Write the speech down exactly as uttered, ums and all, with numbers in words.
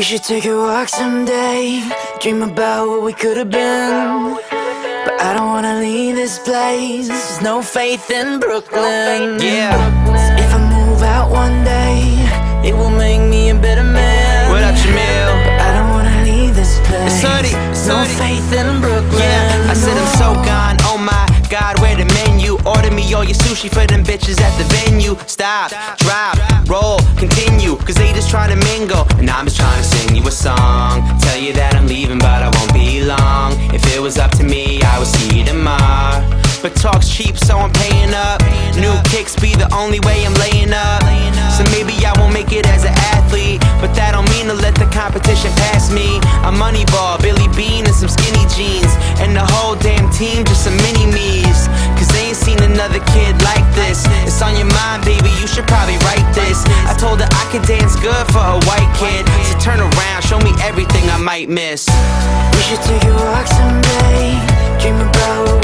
We should take a walk someday, dream about what we could have been. But I don't wanna leave this place, there's no faith in Brooklyn. Yeah. If I move out one day, it will make me a better man. What up, Jamil? But I don't wanna leave this place, it's sunny, it's no sunny. Faith in Brooklyn. Yeah, I said I'm so gone, oh my God, where the menu? Order me all your sushi for them bitches at the venue. Stop, drop, roll, continue, cause they just trying to mingle, and I'm just trying to sing you a song. Tell you that I'm leaving, but I won't be long. If it was up to me, I would see you tomorrow. But talk's cheap, so I'm paying up. New kicks be the only way I'm laying up. So maybe I won't make it as an athlete, but that don't mean to let the competition pass me. I'm Moneyball, Billy Bean, and some skinny jeans, and the whole damn team just some mini-me's. Cause they ain't seen another kid like this. It's on your mind, baby, you should probably write this. I told her I could dance good for a white kid, so turn around, show me everything I might miss. We should take a walk someday, dream about